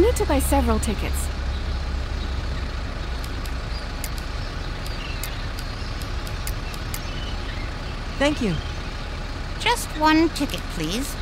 need to buy several tickets. Thank you. Just one ticket, please.